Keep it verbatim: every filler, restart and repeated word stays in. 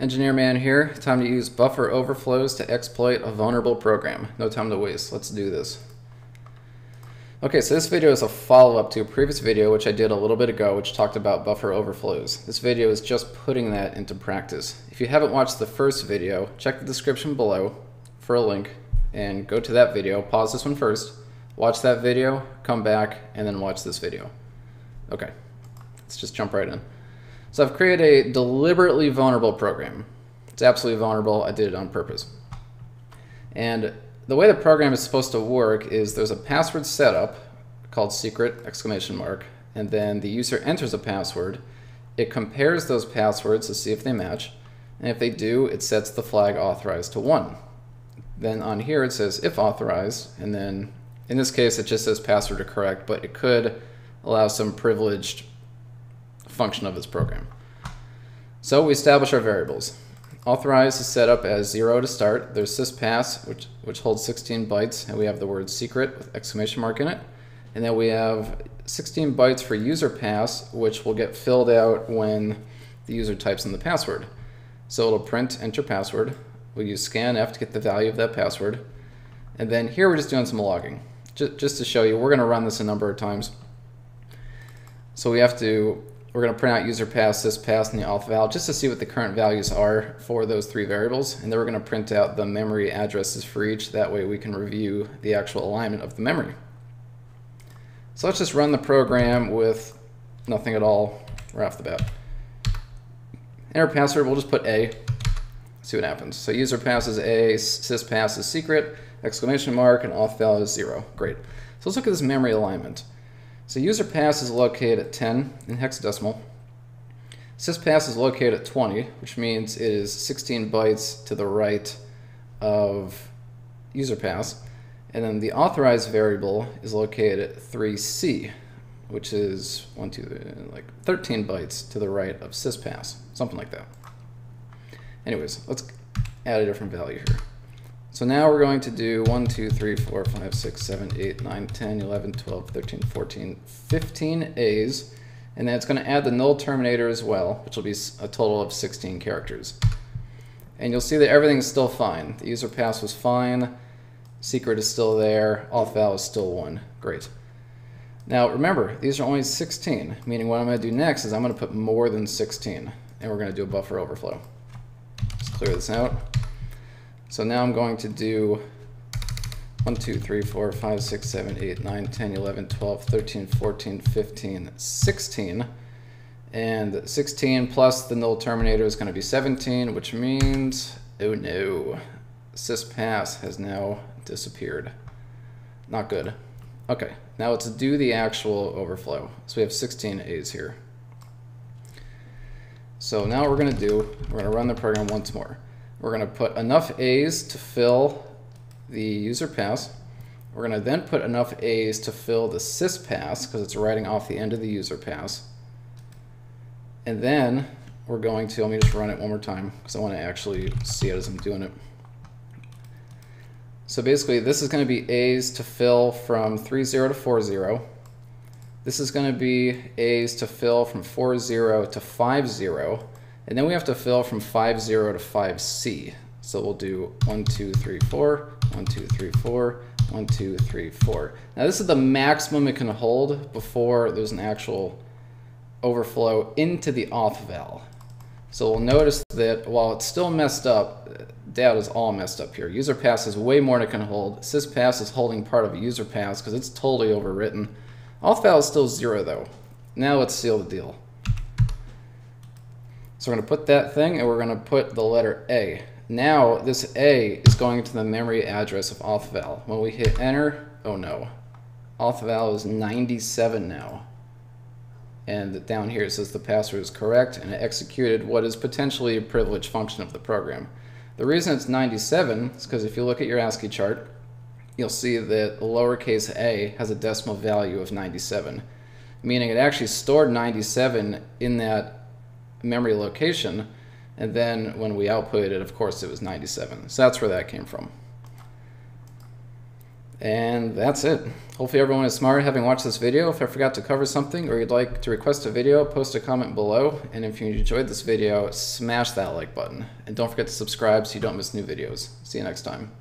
Engineer Man here. Time to use buffer overflows to exploit a vulnerable program. No time to waste. Let's do this. Okay, so this video is a follow-up to a previous video which I did a little bit ago, which talked about buffer overflows. This video is just putting that into practice. If you haven't watched the first video, check the description below for a link and go to that video. Pause this one first, watch that video, come back, and then watch this video. Okay, let's just jump right in. So I've created a deliberately vulnerable program. It's absolutely vulnerable. I did it on purpose. And the way the program is supposed to work is there's a password setup called secret exclamation mark, and then the user enters a password. It compares those passwords to see if they match, and if they do, it sets the flag authorized to one. Then on here it says if authorized, and then in this case it just says password to correct, but it could allow some privileged function of this program. So we establish our variables. Authorized is set up as zero to start. There's syspass, which, which holds sixteen bytes, and we have the word secret with exclamation mark in it. And then we have sixteen bytes for user pass, which will get filled out when the user types in the password. So it'll print enter password. We'll use scanf to get the value of that password. And then here we're just doing some logging. Just, just to show you, we're gonna run this a number of times. So we have to We're going to print out user pass, syspass, and the auth val just to see what the current values are for those three variables. And then we're going to print out the memory addresses for each. That way we can review the actual alignment of the memory. So let's just run the program with nothing at all right off the bat. Enter password, we'll just put A, see what happens. So user pass is A, syspass is secret, exclamation mark, and auth val is zero. Great. So let's look at this memory alignment. So user pass is located at ten in hexadecimal. Syspass is located at twenty, which means it is sixteen bytes to the right of user pass. And then the authorized variable is located at three C, which is one, two, like thirteen bytes to the right of syspass, something like that. Anyways, let's add a different value here. So now we're going to do one, two, three, four, five, six, seven, eight, nine, ten, eleven, twelve, thirteen, fourteen, fifteen A's, and then it's going to add the null terminator as well, which will be a total of sixteen characters. And you'll see that everything's still fine. The user pass was fine, secret is still there, auth val is still one. Great. Now remember, these are only sixteen, meaning what I'm going to do next is I'm going to put more than sixteen, and we're going to do a buffer overflow. Let's clear this out. So now I'm going to do one, two, three, four, five, six, seven, eight, nine, ten, eleven, twelve, thirteen, fourteen, fifteen, sixteen. And sixteen plus the null terminator is going to be seventeen, which means, oh no, syspass has now disappeared. Not good. Okay, now let's do the actual overflow. So we have sixteen A's here. So now what we're going to do, we're going to run the program once more. We're going to put enough A's to fill the user pass. We're going to then put enough A's to fill the syspass because it's writing off the end of the user pass. And then we're going to, let me just run it one more time because I want to actually see it as I'm doing it. So basically this is going to be A's to fill from three zero to four zero. This is going to be A's to fill from four zero to five zero. And then we have to fill from five zero to five C. So we'll do one, two, three, four, one, two, three, four, one, two, three, four. Now this is the maximum it can hold before there's an actual overflow into the auth val. So we'll notice that while it's still messed up, data is all messed up here. User pass is way more than it can hold. Syspass is holding part of user pass because it's totally overwritten. Auth val is still zero though. Now let's seal the deal. So we're going to put that thing, and we're going to put the letter A. Now this A is going to the memory address of auth val. When we hit enter, oh no, auth val is ninety-seven now. And down here it says the password is correct, and it executed what is potentially a privileged function of the program. The reason it's ninety-seven is because if you look at your ASCII chart, you'll see that lowercase a has a decimal value of ninety-seven, meaning it actually stored ninety-seven in that memory location, and then when we output it, of course, it was ninety-seven. So that's where that came from. And that's it. Hopefully everyone is smarter having watched this video. If I forgot to cover something or you'd like to request a video, post a comment below. And if you enjoyed this video, smash that like button. And don't forget to subscribe so you don't miss new videos. See you next time.